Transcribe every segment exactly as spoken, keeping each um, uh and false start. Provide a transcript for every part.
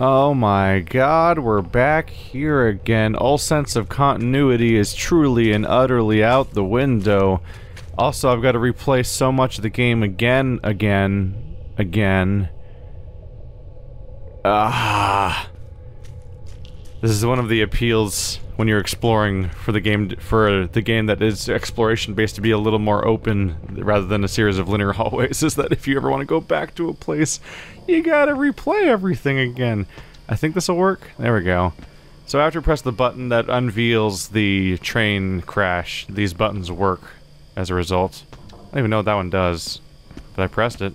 Oh my god, we're back here again. All sense of continuity is truly and utterly out the window. Also, I've got to replay so much of the game again, again, again. Ah. This is one of the appeals when you're exploring for the game, for the game that is exploration-based, to be a little more open rather than a series of linear hallways, is that if you ever want to go back to a place, you gotta replay everything again. I think this'll work. There we go. So after you press the button that unveils the train crash, these buttons work as a result. I don't even know what that one does, but I pressed it.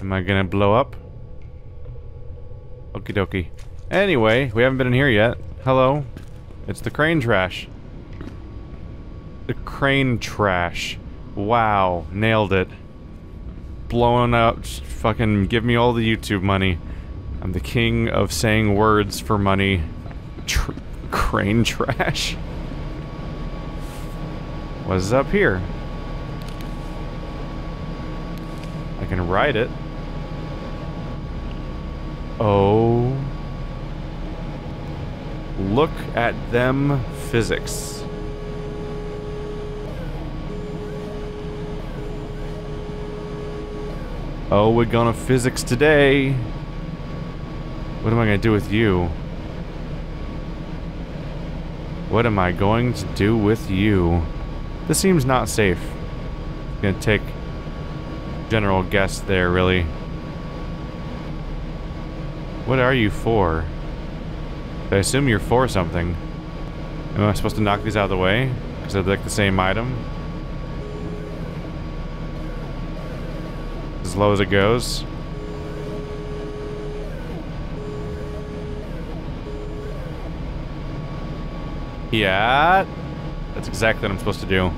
Am I gonna blow up? Okie dokie. Anyway, we haven't been in here yet. Hello. It's the crane trash. The crane trash. Wow. Nailed it. Blowing up, fucking give me all the YouTube money. I'm the king of saying words for money. Tr crane trash. What is up here? I can ride it. Oh. Look at them physics. Oh, we're gonna physics today. What am I gonna do with you? What am I going to do with you? This seems not safe. I'm gonna take a general guess there, really. What are you for? I assume you're for something. Am I supposed to knock these out of the way? Because they're like the same item? As low as it goes. Yeah. That's exactly what I'm supposed to do.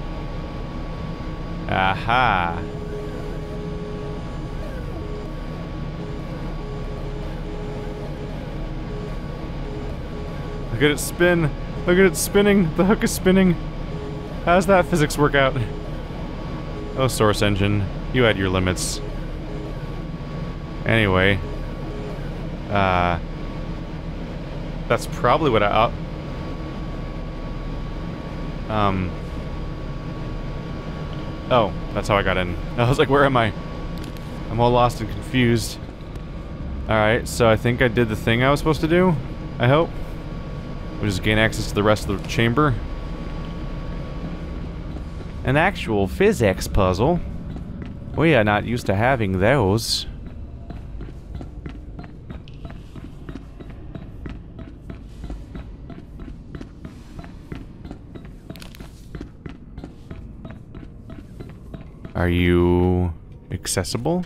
Aha. Look at it spin. Look at it spinning. The hook is spinning. How's that physics work out? Oh, Source Engine. You had your limits. Anyway, uh, that's probably what I, uh, um, oh, that's how I got in. I was like, where am I? I'm all lost and confused. Alright, so I think I did the thing I was supposed to do, I hope. We'll just gain access to the rest of the chamber. An actual physics puzzle. We are not used to having those. Are you accessible?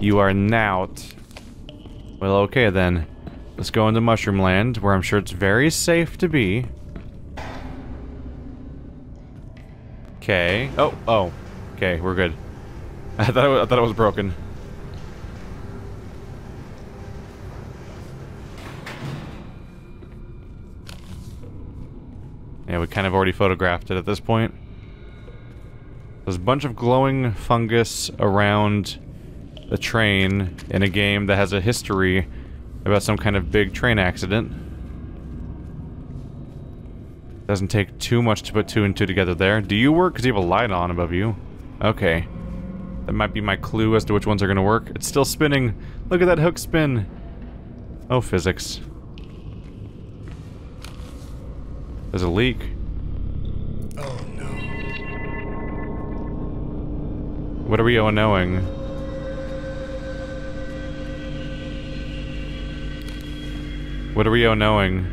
You are not. Well, okay then. Let's go into Mushroom Land, where I'm sure it's very safe to be. Okay. Oh, oh. Okay, we're good. I thought it was, I thought it was broken. Yeah, we kind of already photographed it at this point. There's a bunch of glowing fungus around the train in a game that has a history about some kind of big train accident. Doesn't take too much to put two and two together there. Do you work? Because you have a light on above you. Okay. That might be my clue as to which ones are going to work. It's still spinning. Look at that hook spin. Oh, physics. There's a leak. Oh, no. What are we oh-knowing? What are we oh-knowing?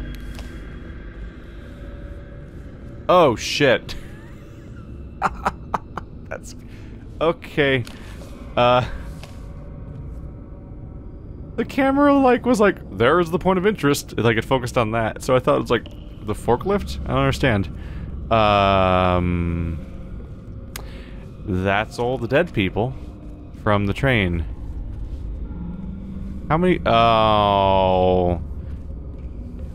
Oh, shit. That's... okay. Uh... The camera, like, was like, there's the point of interest. Like, it focused on that. So I thought it was, like, the forklift? I don't understand. Um... That's all the dead people from the train. How many? Oh,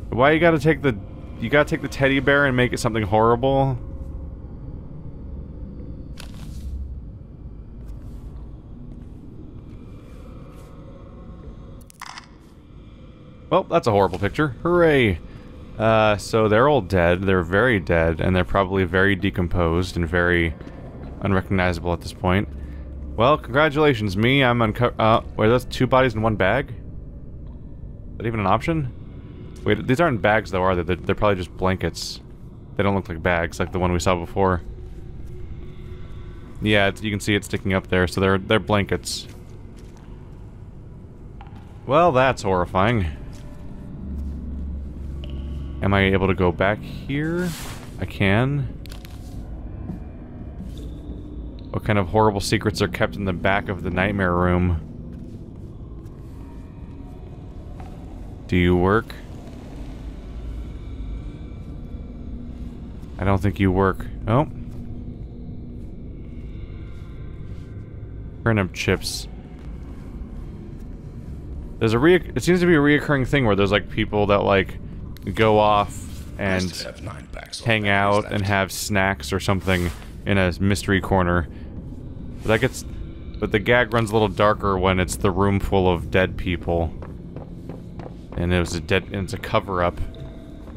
why you gotta take the you gotta take the teddy bear and make it something horrible? Well, that's a horrible picture. Hooray! Uh, so they're all dead. They're very dead, and they're probably very decomposed and very unrecognizable at this point. Well, congratulations, me. I'm unco- Uh, wait, that's two bodies in one bag? Is that even an option? Wait, these aren't bags though, are they? They're, they're probably just blankets. They don't look like bags, like the one we saw before. Yeah, it's, you can see it sticking up there, so they're, they're blankets. Well, that's horrifying. Am I able to go back here? I can. What kind of horrible secrets are kept in the back of the nightmare room? Do you work? I don't think you work. Oh. Turnip chips. There's a re- it seems to be a reoccurring thing where there's like people that like go off and hang out and have snacks or something in a mystery corner. But that gets, but the gag runs a little darker when it's the room full of dead people. And it was a dead, and it's a cover up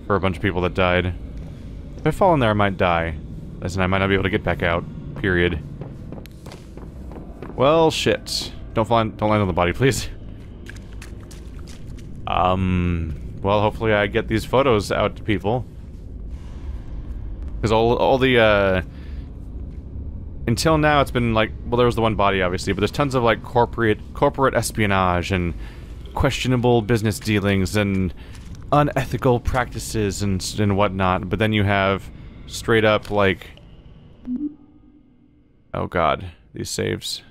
for a bunch of people that died. If I fall in there, I might die. As in, I might not be able to get back out. Period. Well, shit. Don't fall in, don't land on the body, please. Um, well, hopefully I get these photos out to people. Because all, all the, uh... until now, it's been like... Well, there was the one body, obviously, but there's tons of, like, corporate, corporate espionage and questionable business dealings and unethical practices and, and whatnot. But then you have straight up, like... Oh, God. These saves.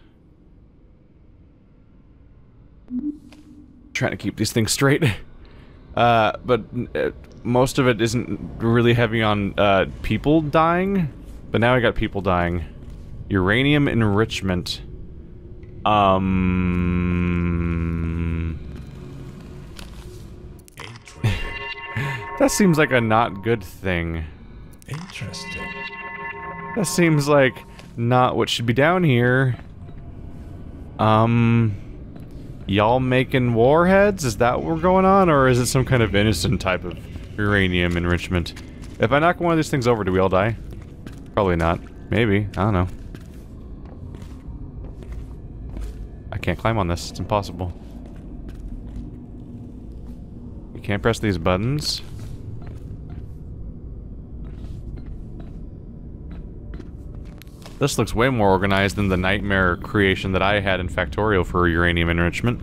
Trying to keep these things straight, uh, but uh, most of it isn't really heavy on uh, people dying. But now I got people dying. Uranium enrichment. Um, that seems like a not good thing. Interesting. That seems like not what should be down here. Um. Y'all making warheads? Is that what we're going on? Or is it some kind of innocent type of uranium enrichment? If I knock one of these things over, do we all die? Probably not. Maybe. I don't know. I can't climb on this. It's impossible. You can't press these buttons. This looks way more organized than the nightmare creation that I had in Factorio for uranium enrichment.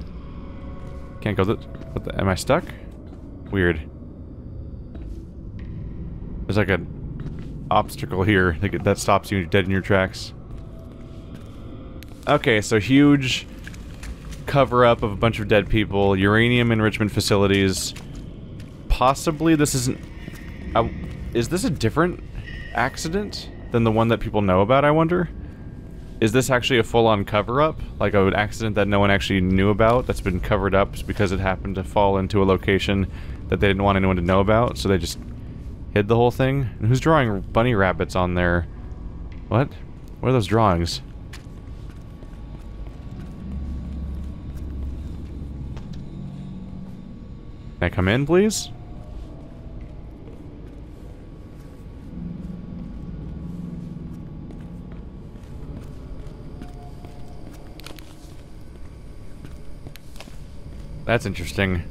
Can't go th- what the- am I stuck? Weird. There's like an obstacle here that, that stops you dead in your tracks. Okay, so huge cover-up of a bunch of dead people, uranium enrichment facilities. Possibly this isn't... I, is this a different accident than the one that people know about, I wonder? Is this actually a full-on cover-up? Like an accident that no one actually knew about, that's been covered up because it happened to fall into a location that they didn't want anyone to know about, so they just hid the whole thing? And who's drawing bunny rabbits on their... What? What are those drawings? Can I come in, please? That's interesting.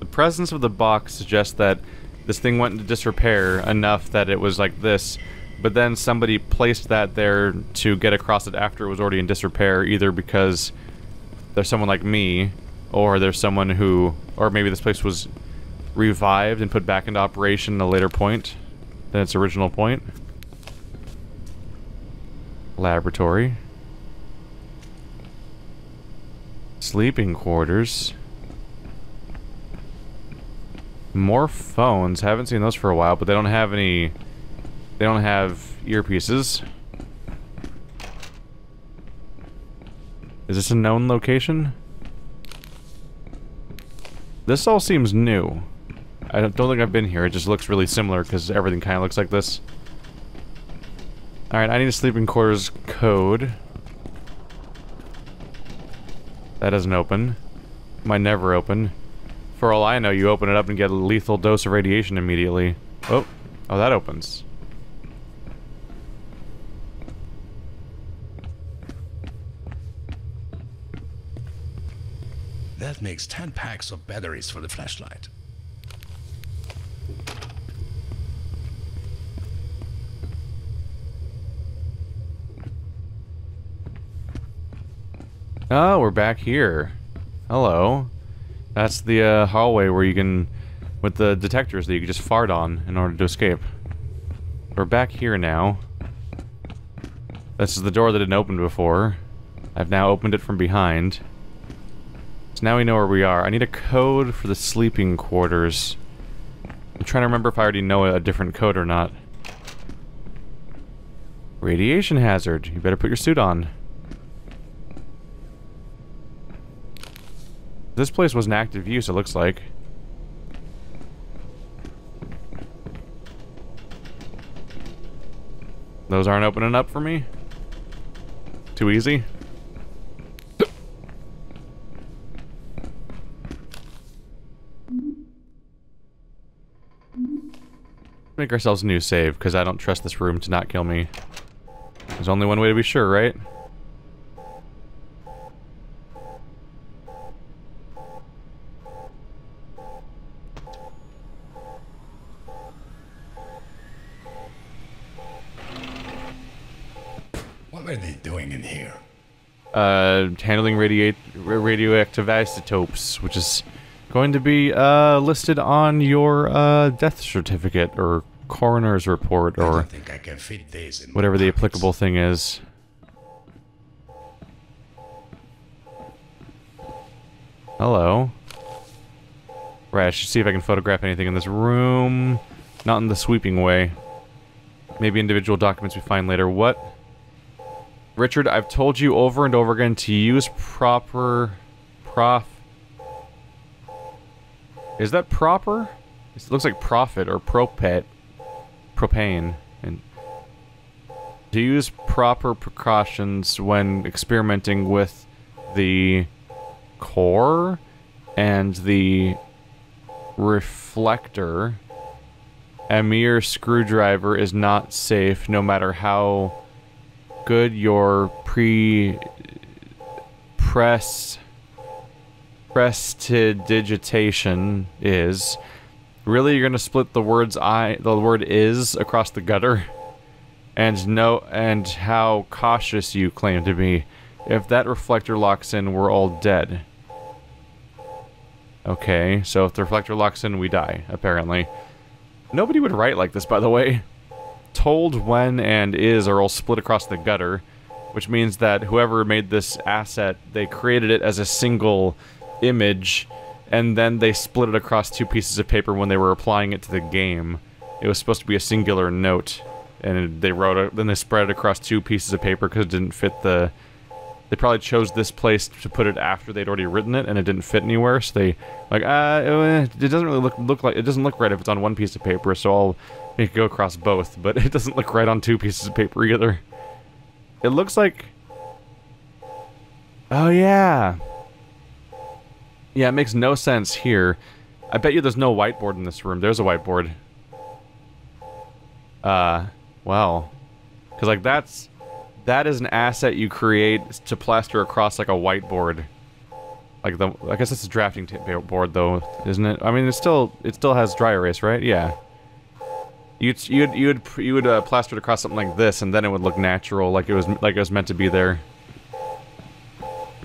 The presence of the box suggests that this thing went into disrepair enough that it was like this, but then somebody placed that there to get across it after it was already in disrepair, either because there's someone like me, or there's someone who, or maybe this place was revived and put back into operation at a later point than its original point. Laboratory. Sleeping quarters. More phones. Haven't seen those for a while, but they don't have any... They don't have earpieces. Is this a known location? This all seems new. I don't think I've been here. It just looks really similar because everything kind of looks like this. Alright, I need a sleeping quarters code. That doesn't open. Might never open. For all I know, you open it up and get a lethal dose of radiation immediately. Oh. Oh, that opens. That makes ten packs of batteries for the flashlight. Oh, we're back here. Hello. That's the uh, hallway where you can, with the detectors that you can just fart on in order to escape. We're back here now. This is the door that didn't open before. I've now opened it from behind. So now we know where we are. I need a code for the sleeping quarters. I'm trying to remember if I already know a different code or not. Radiation hazard. You better put your suit on. This place was an active use, it looks like. Those aren't opening up for me? Too easy? Make ourselves a new save, because I don't trust this room to not kill me. There's only one way to be sure, right? What are they doing in here? Uh, handling radiate, radioactive isotopes, which is going to be uh, listed on your uh, death certificate or coroner's report or I don't think I can fit these in whatever the applicable thing is. Hello. Right, I should see if I can photograph anything in this room. Not in the sweeping way. Maybe individual documents we find later. What? Richard, I've told you over and over again to use proper... Prof... Is that proper? It looks like profit or propet. Propane. And to use proper precautions when experimenting with the core and the reflector. A mere screwdriver is not safe no matter how good your pre press prestidigitation is. Really, you're gonna split the words I the word is across the gutter? And no and how cautious you claim to be. If that reflector locks in, we're all dead. Okay, so if the reflector locks in, we die, apparently. Nobody would write like this, by the way. Told, when, and is are all split across the gutter, which means that whoever made this asset, they created it as a single image, and then they split it across two pieces of paper when they were applying it to the game. It was supposed to be a singular note, and they wrote it, then they spread it across two pieces of paper because it didn't fit the... They probably chose this place to put it after they'd already written it, and it didn't fit anywhere, so they... Like, uh, it doesn't really look, look like... It doesn't look right if it's on one piece of paper, so I'll... It could go across both, but it doesn't look right on two pieces of paper either. It looks like... Oh, yeah. Yeah, it makes no sense here. I bet you there's no whiteboard in this room. There's a whiteboard. Uh, wow. Because, like, that's... That is an asset you create to plaster across, like, a whiteboard. Like, the... I guess it's a drafting board, though, isn't it? I mean, it's still... It still has dry erase, right? Yeah. You'd you'd you'd you would uh, plaster it across something like this, and then it would look natural, like it was like it was meant to be there.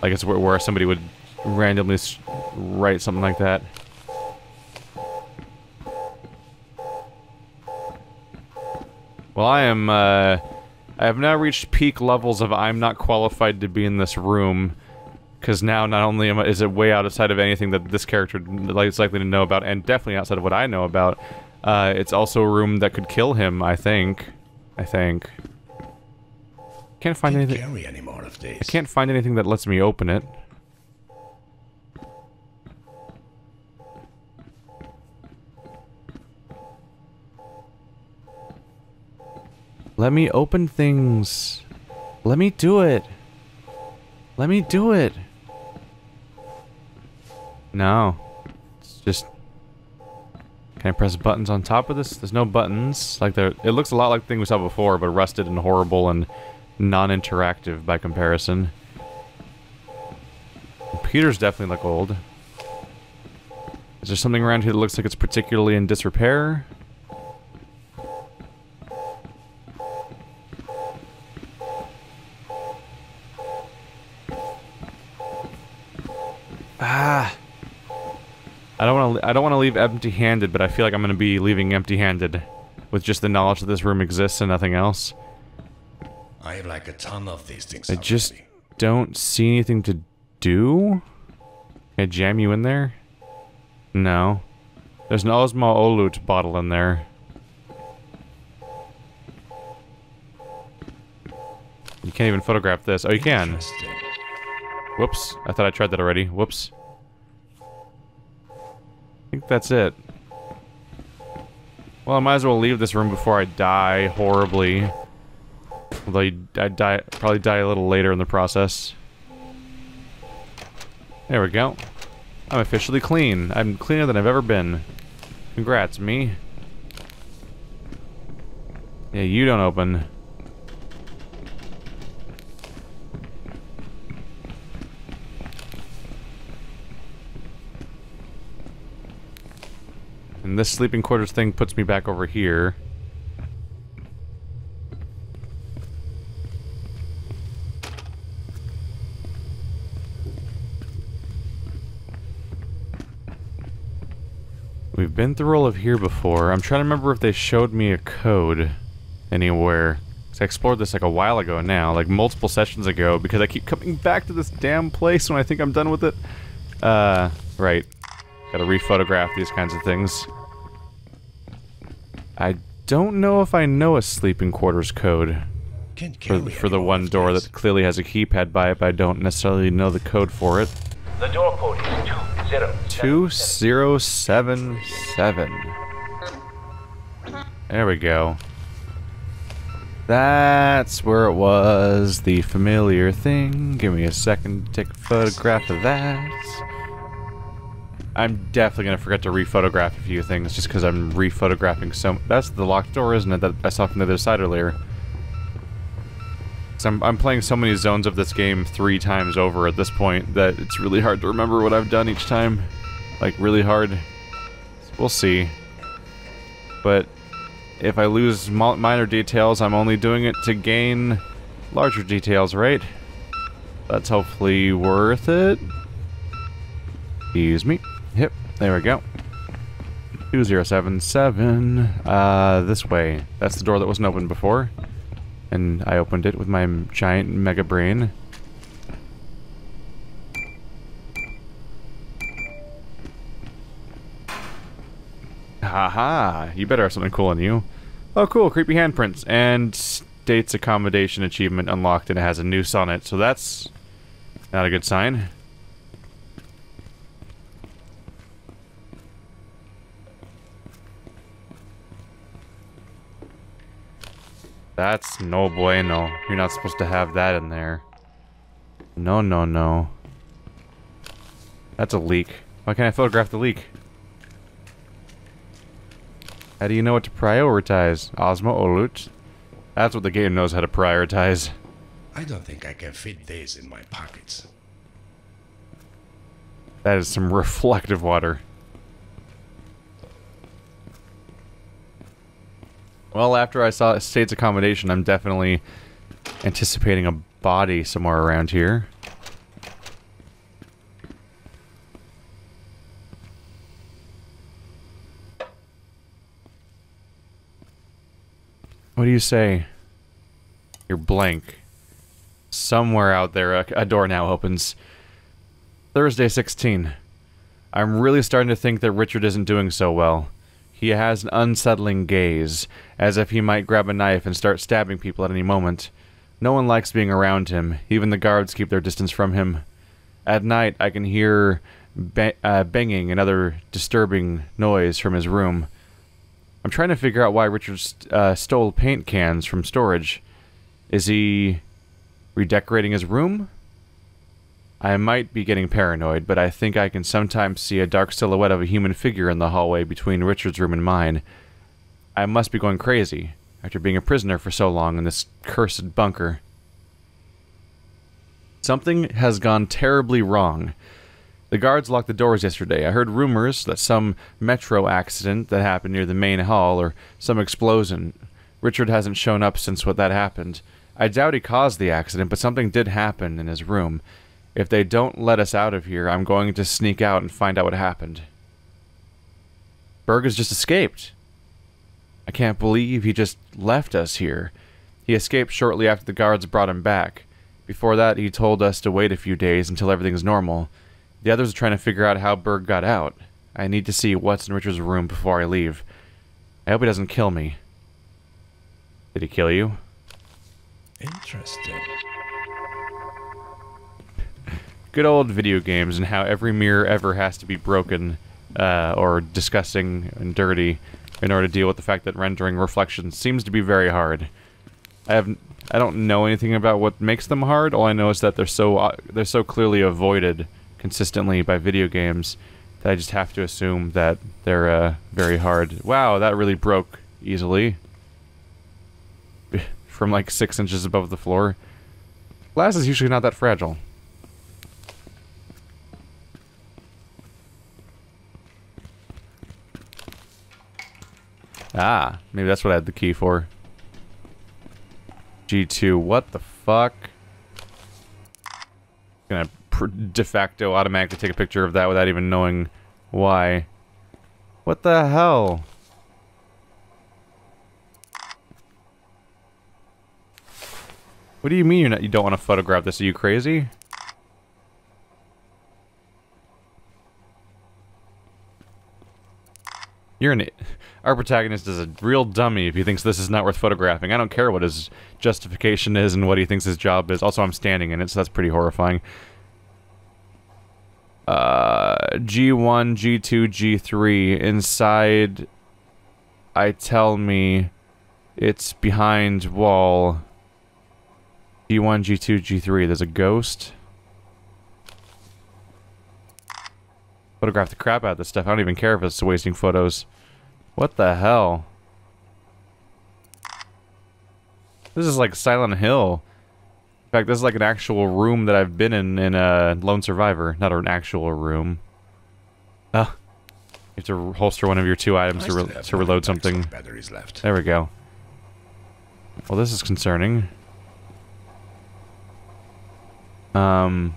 Like it's where, where somebody would randomly write something like that. Well, I am. Uh, I have now reached peak levels of I'm not qualified to be in this room, because now not only am I, is it way outside of anything that this character is likely to know about, and definitely outside of what I know about. Uh, it's also a room that could kill him, I think. I think. Can't find anything. Carry any more of these. I can't find anything that lets me open it. Let me open things. Let me do it. Let me do it. No. Can I press buttons on top of this? There's no buttons. Like there, it looks a lot like the thing we saw before, but rusted and horrible and non-interactive by comparison. Computers definitely look old. Is there something around here that looks like it's particularly in disrepair? Ah. I don't want to I don't want to leave empty-handed, but I feel like I'm going to be leaving empty-handed with just the knowledge that this room exists and nothing else. I have like a ton of these things. I just don't see anything to do. Can I jam you in there? No. There's an Osmo Olut bottle in there. You can't even photograph this. Oh, you can. Whoops. I thought I tried that already. Whoops. I think that's it. Well, I might as well leave this room before I die horribly. Although I'd die, probably die a little later in the process. There we go. I'm officially clean. I'm cleaner than I've ever been. Congrats, me. Yeah, you don't open. And this sleeping quarters thing puts me back over here. We've been through all of here before. I'm trying to remember if they showed me a code anywhere. Because I explored this like a while ago now, like multiple sessions ago, because I keep coming back to this damn place when I think I'm done with it. Uh, right. Gotta re-photograph these kinds of things. I don't know if I know a sleeping quarters code for, for the one door that clearly has a keypad by it, but I don't necessarily know the code for it. The door code is two zero seven seven. There we go. That's where it was, the familiar thing. Give me a second to take a photograph of that. I'm definitely gonna forget to re-photograph a few things just because I'm re-photographing so much. That's the locked door, isn't it, that I saw from the other side earlier? Because I'm, I'm playing so many zones of this game three times over at this point that it's really hard to remember what I've done each time. Like, really hard. We'll see. But if I lose minor details, I'm only doing it to gain larger details, right? That's hopefully worth it. Excuse me. Yep, there we go. two zero seven seven. Uh, this way. That's the door that wasn't open before. And I opened it with my giant mega brain. Haha, -ha, you better have something cool on you. Oh cool, creepy handprints. And state's accommodation achievement unlocked, and it has a noose on it, so that's not a good sign. That's no bueno. You're not supposed to have that in there. No, no, no. That's a leak. Why can't I photograph the leak? How do you know what to prioritize? Osmo Olut. That's what the game knows how to prioritize. I don't think I can fit these in my pockets. That is some reflective water. Well, after I saw state's accommodation, I'm definitely anticipating a body somewhere around here. What do you say? You're blank. Somewhere out there, a, a door now opens. Thursday sixteen. I'm really starting to think that Richard isn't doing so well. He has an unsettling gaze, as if he might grab a knife and start stabbing people at any moment. No one likes being around him. Even the guards keep their distance from him. At night, I can hear ba uh, banging and other disturbing noise from his room. I'm trying to figure out why Richard st uh, stole paint cans from storage. Is he redecorating his room? I might be getting paranoid, but I think I can sometimes see a dark silhouette of a human figure in the hallway between Richard's room and mine. I must be going crazy, after being a prisoner for so long in this cursed bunker. Something has gone terribly wrong. The guards locked the doors yesterday. I heard rumors that some metro accident that happened near the main hall, or some explosion. Richard hasn't shown up since what that happened. I doubt he caused the accident, but something did happen in his room. If they don't let us out of here, I'm going to sneak out and find out what happened. Berg has just escaped. I can't believe he just left us here. He escaped shortly after the guards brought him back. Before that, he told us to wait a few days until everything's normal. The others are trying to figure out how Berg got out. I need to see what's in Richard's room before I leave. I hope he doesn't kill me. Did he kill you? Interesting. Good old video games and how every mirror ever has to be broken uh, or disgusting and dirty in order to deal with the fact that rendering reflections seems to be very hard. I have I don't know anything about what makes them hard. All I know is that they're so uh, they're so clearly avoided consistently by video games that I just have to assume that they're uh, very hard. Wow, that really broke easily. From like six inches above the floor. Glass is usually not that fragile. Ah, maybe that's what I had the key for. G two, what the fuck? Gonna de facto automatically take a picture of that without even knowing why. What the hell? What do you mean you're not, you don't want to photograph this? Are you crazy? You're an... Our protagonist is a real dummy if he thinks this is not worth photographing. I don't care what his justification is and what he thinks his job is. Also, I'm standing in it, so that's pretty horrifying. Uh, G one, G two, G three. Inside... I tell me... It's behind wall... G one, G two, G three. There's a ghost. Photograph the crap out of this stuff. I don't even care if it's wasting photos. What the hell? This is like Silent Hill. In fact, this is like an actual room that I've been in in uh, Lone Survivor. Not an actual room. Oh. You have to holster one of your two items to, re to reload something. Batteries left. There we go. Well, this is concerning. Um.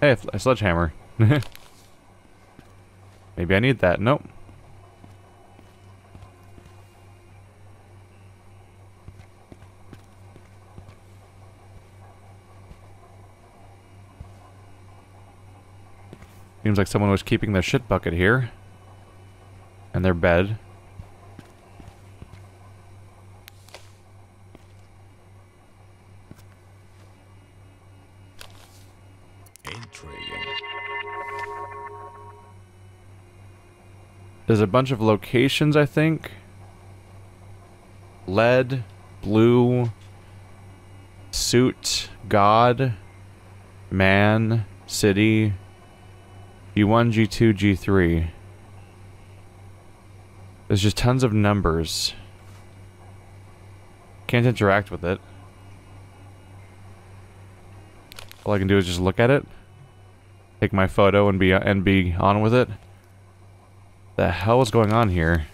Hey, a sledgehammer. Maybe I need that. Nope. Seems like someone was keeping their shit bucket here. And their bed. There's a bunch of locations, I think. Lead, blue, suit, god, man, city, G one, G two, G three. There's just tons of numbers. Can't interact with it. All I can do is just look at it, take my photo, and be and be on with it. The hell is going on here?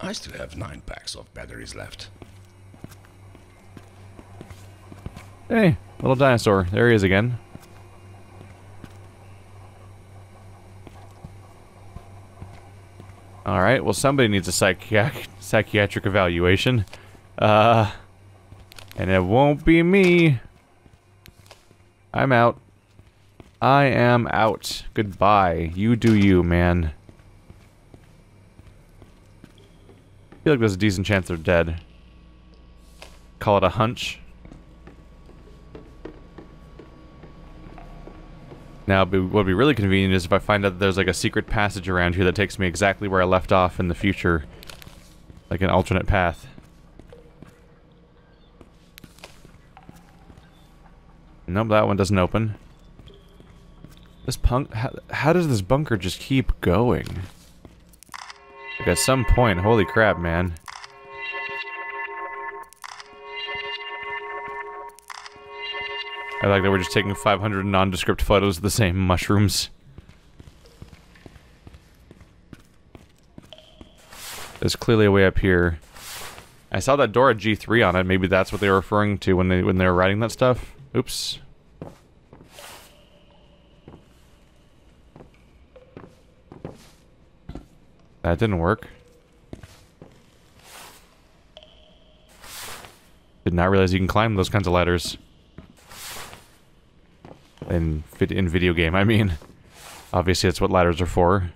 I still have nine packs of batteries left. Hey, little dinosaur. There he is again. Alright, well somebody needs a psychiatric psychiatric evaluation. Uh, and it won't be me. I'm out. I am out. Goodbye. You do you, man. I feel like there's a decent chance they're dead. Call it a hunch. Now, what would be really convenient is if I find out that there's like a secret passage around here that takes me exactly where I left off in the future. Like an alternate path. Nope, that one doesn't open. This punk... How, how does this bunker just keep going? Like, at some point, holy crap, man. I like that we're just taking five hundred nondescript photos of the same mushrooms. There's clearly a way up here. I saw that door at G three on it. Maybe that's what they were referring to when they when they were writing that stuff. Oops. That didn't work. Did not realize you can climb those kinds of ladders. In, in video game, I mean. Obviously that's what ladders are for.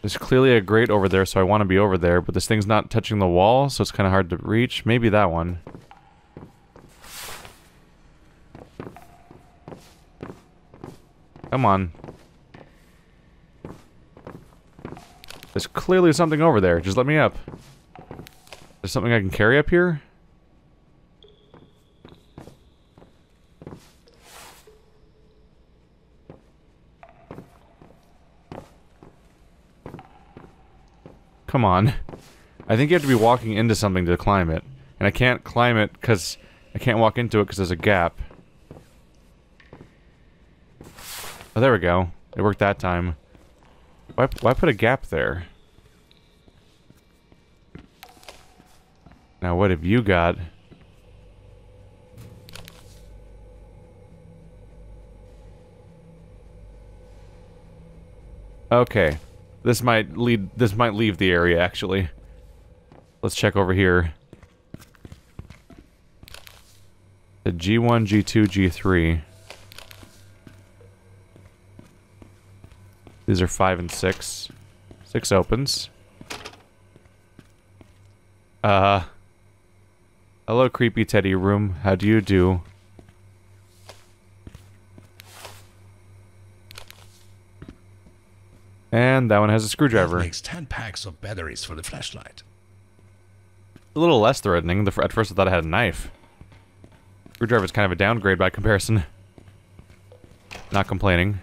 There's clearly a grate over there, so I want to be over there, but this thing's not touching the wall, so it's kind of hard to reach. Maybe that one. Come on. There's clearly something over there. Just let me up. There's something I can carry up here? Come on. I think you have to be walking into something to climb it. And I can't climb it because... I can't walk into it because there's a gap. Oh, there we go. It worked that time. Why, why put a gap there? Now what have you got? Okay. This might lead. This might leave the area, actually. Let's check over here. The G one, G two, G three. These are five and six. Six opens. Uh. Hello, creepy teddy room. How do you do? And that one has a screwdriver. That makes ten packs of batteries for the flashlight. A little less threatening. The, at first I thought I had a knife. Screwdriver is kind of a downgrade by comparison. Not complaining.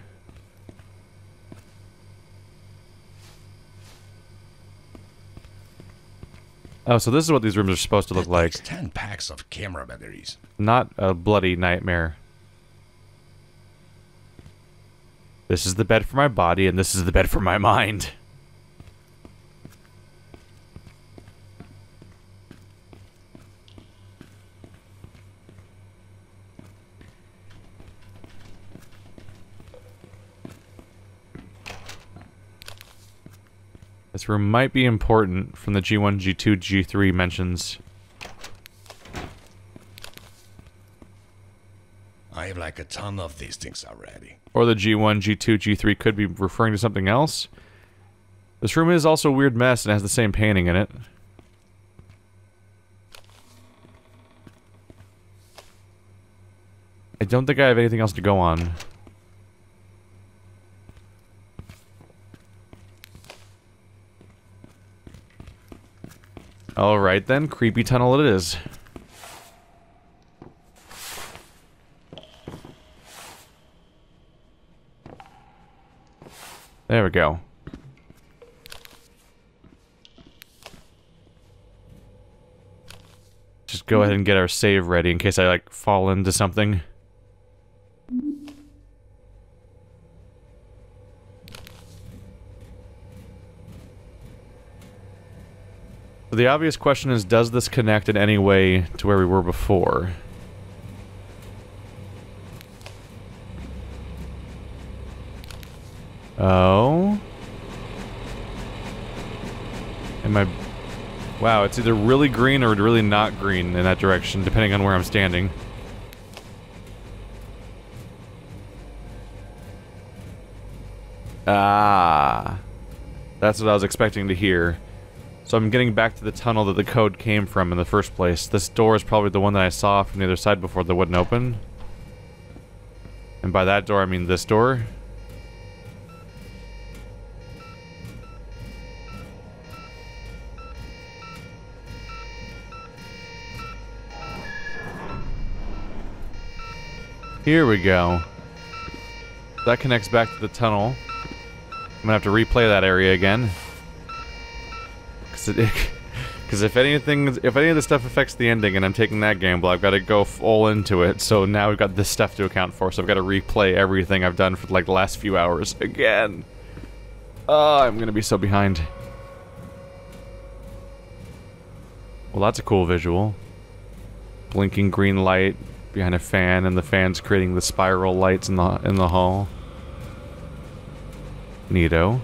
Oh, so this is what these rooms are supposed to look like. ten packs of camera batteries. Not a bloody nightmare. This is the bed for my body, and this is the bed for my mind. This room might be important from the G one, G two, G three mentions. I have like a ton of these things already. Or the G one, G two, G three could be referring to something else. This room is also a weird mess and has the same painting in it. I don't think I have anything else to go on. Alright then, creepy tunnel it is. There we go. Just go ahead and get our save ready in case I, like, fall into something. So the obvious question is, does this connect in any way to where we were before? Oh. Am I... Wow, it's either really green or really not green in that direction, depending on where I'm standing. Ah. That's what I was expecting to hear. So I'm getting back to the tunnel that the code came from in the first place. This door is probably the one that I saw from the other side before that wouldn't open. And by that door, I mean this door. Here we go. That connects back to the tunnel. I'm gonna have to replay that area again. Cause it... Because if anything, if any of this stuff affects the ending and I'm taking that gamble, I've got to go all into it. So now we've got this stuff to account for, so I've got to replay everything I've done for like the last few hours again. Oh, I'm going to be so behind. Well, that's a cool visual. Blinking green light behind a fan, and the fan's creating the spiral lights in the, in the hall. Neato.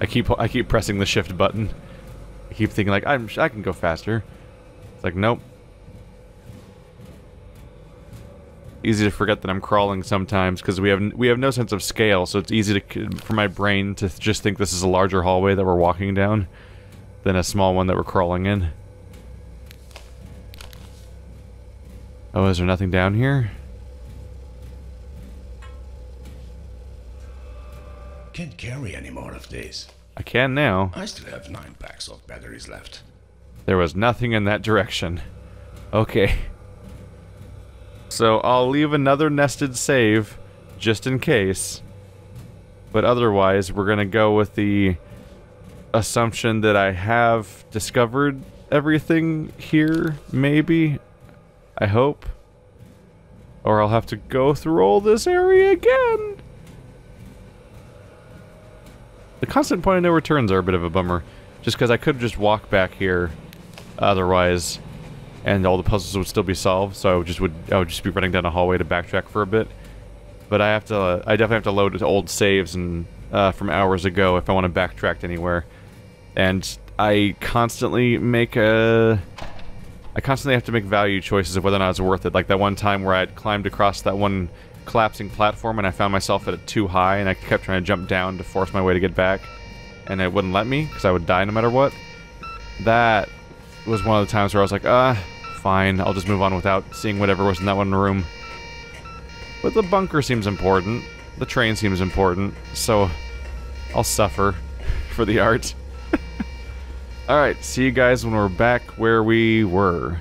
I keep I keep pressing the shift button. I keep thinking like I'm I can go faster. It's like nope. Easy to forget that I'm crawling sometimes because we have we have no sense of scale, so it's easy to for my brain to just think this is a larger hallway that we're walking down than a small one that we're crawling in. Oh, is there nothing down here? Can't carry any more of these. I can now. I still have nine packs of batteries left. There was nothing in that direction. Okay. So I'll leave another nested save, just in case. But otherwise, we're gonna go with the assumption that I have discovered everything here, maybe? I hope. Or I'll have to go through all this area again! The constant point of no returns are a bit of a bummer, just because I could just walk back here, otherwise, and all the puzzles would still be solved. So I would just would I would just be running down a hallway to backtrack for a bit. But I have to uh, I definitely have to load old saves and uh, from hours ago if I want to backtrack anywhere. And I constantly make a I constantly have to make value choices of whether or not it's worth it. Like that one time where I had climbed across that one collapsing platform and I found myself at it too high and I kept trying to jump down to force my way to get back and it wouldn't let me because I would die no matter what. That was one of the times where I was like, ah, fine, I'll just move on without seeing whatever was in that one room. But the bunker seems important, the train seems important, so I'll suffer for the art. Alright, see you guys when we're back where we were.